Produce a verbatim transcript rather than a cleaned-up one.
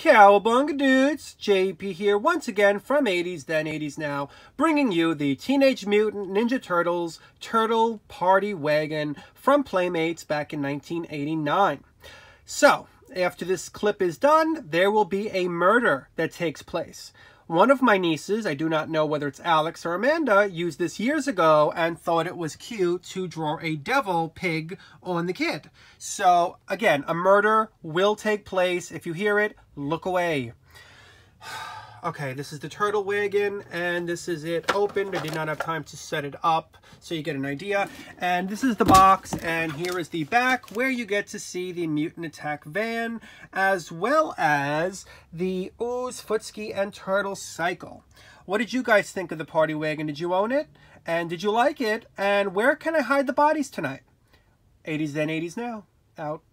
Cowabunga dudes, J P here once again from eighties Then eighties Now, bringing you the Teenage Mutant Ninja Turtles Turtle Party Wagon from Playmates back in nineteen eighty-nine. So, after this clip is done, there will be a murder that takes place. One of my nieces, I do not know whether it's Alex or Amanda, used this years ago and thought it was cute to draw a devil pig on the kid. So, again, a murder will take place. If you hear it, look away. Okay, this is the turtle wagon, and this is it opened. I did not have time to set it up, so you get an idea. And this is the box, and here is the back, where you get to see the mutant attack van, as well as the Ooze, Footski, and Turtle Cycle. What did you guys think of the party wagon? Did you own it? And did you like it? And where can I hide the bodies tonight? eighties Then, eighties Now. Out.